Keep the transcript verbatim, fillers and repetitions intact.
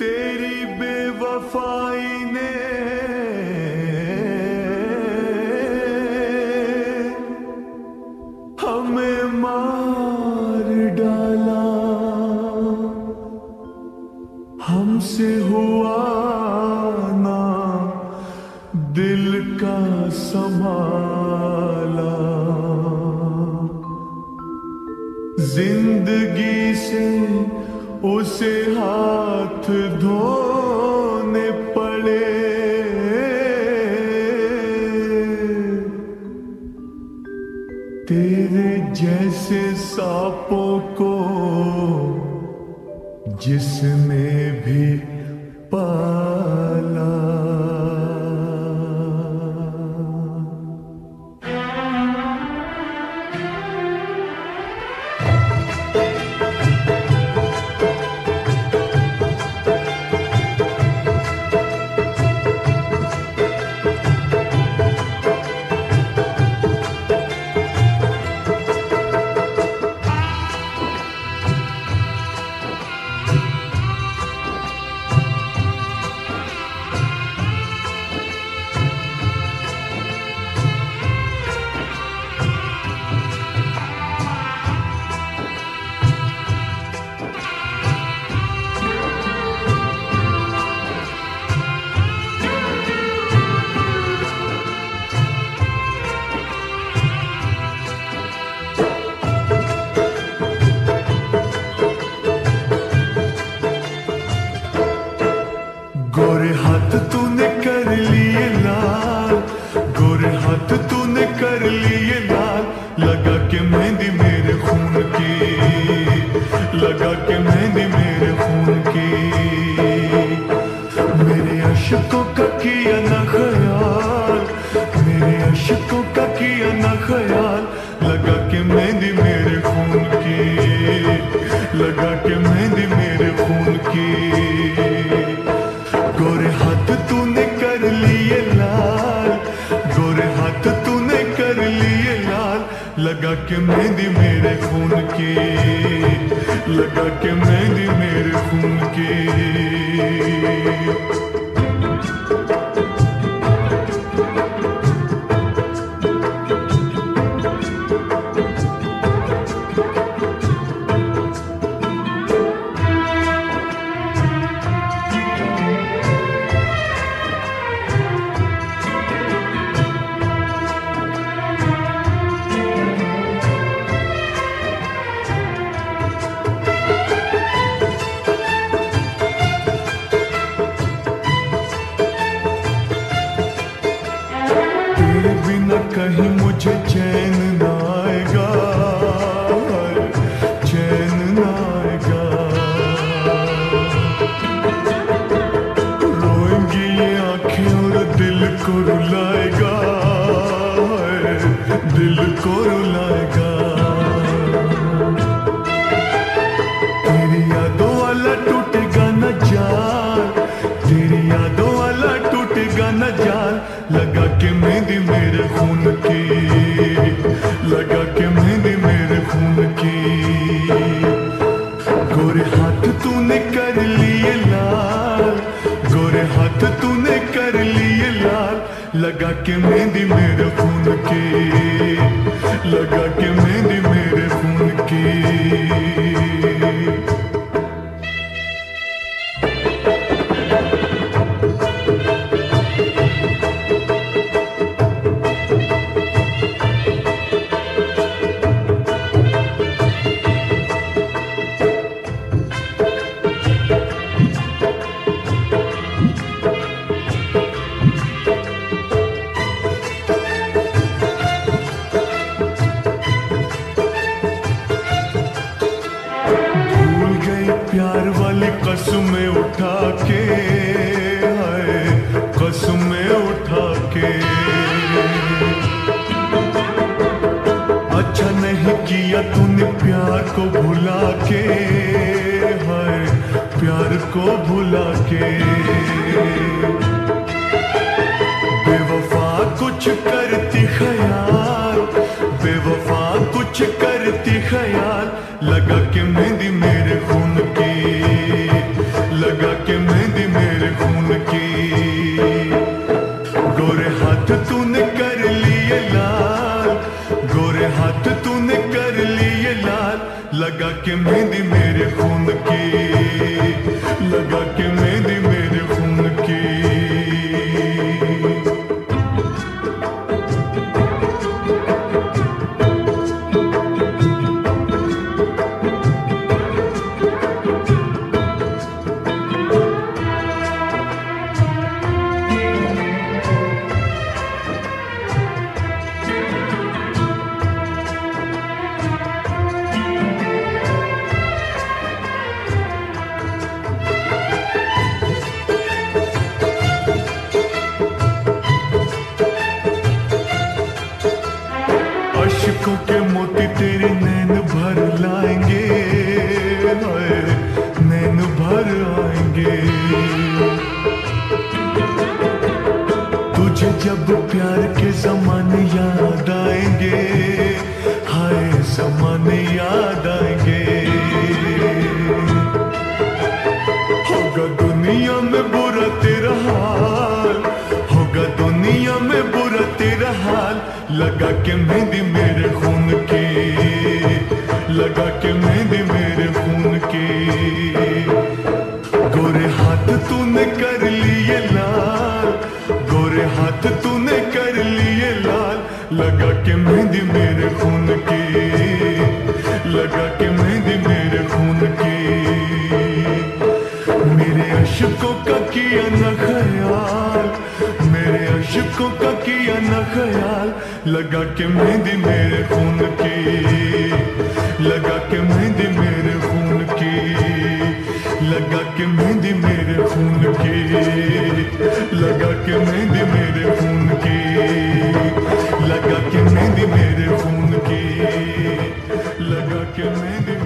तेरी बेवफाई ने हमें मार डाला, हमसे हुआ ना दिल का संभाला। जिंदगी से उसे हाथ धोने पड़े, तेरे जैसे सांपों को जिसने भी पाला। गोरे हाथ तूने कर लिए लाल, गोरे हाथ तूने कर लिए लाल, लगा के मेहंदी मेरे खून की, लगा के मेहंदी मेरे खून की। मेरे अशकों का किया ना ख्याल, मेरे अशकों का किया ना ख्याल, लगा के मेहंदी मेरे खून की, लगा के मेहंदी मेरे खून की। गोरे हाथ तूने कर लिए लाल, गोरे हाथ तूने कर लिए लाल, लगा के मेहंदी मेरे खून की, लगा के मेहंदी मेरे खून की। कहीं मुझे चैन ना आएगा, चैन ना आएगा। रोएंगी ये आंखें और दिल को रुलाएगा, दिल को रुलाएगा। तेरी यादों वाला टूटेगा न जाल, तेरी यादों वाला टूटेगा न जाल, लगा के मेहंदी मेरे खून की, लगा के मेहंदी मेरे खून की। गोरे हाथ तूने कर लिए लाल, गोरे हाथ तूने कर लिए लाल, लगा के मेहंदी मेरे खून की, लगा के मेहंदी मेरे खून की। प्यार वाली कसमें उठा के, हाय कसमें उठा के। अच्छा नहीं किया तूने प्यार को भुला के, हाय प्यार को भुला के। बेवफा कुछ करती ख्याल, बेवफा कुछ करती ख्याल, लगा के मेहंदी मेरे खून की, के मेहंदी मेरे खून की, लगा के मेहंदी मेरे खून की। आशिकों के मोती तेरे नैन भर लाएंगे, नैन भर आएंगे। तुझे जब प्यार के जमाने याद आएंगे, हाय जमाने याद आएंगे। होगा दुनिया में बुरा तेरा हाल, होगा दुनिया में बुरा तेरा हाल। लगा के मेहंदी मेरे खून की, लगा के मेहंदी मेरे खून की। गोरे हाथ तूने कर लिए लाल, गोरे हाथ तूने कर लिए लाल। लगा के मेहंदी मेरे खून की, लगा के मेहंदी मेरे खून की। मेरे अशकों का किया न ख्याल, मेरे अशकों का किया न ख्याल। लगा के मेहंदी मेरे खून की, लगा के मेहंदी मेरे खून की, लगा के मेहंदी मेरे खून की, लगा के मेहंदी मेरे खून की, लगा के मेहंदी मेरे खून की, लगा के मेहंदी।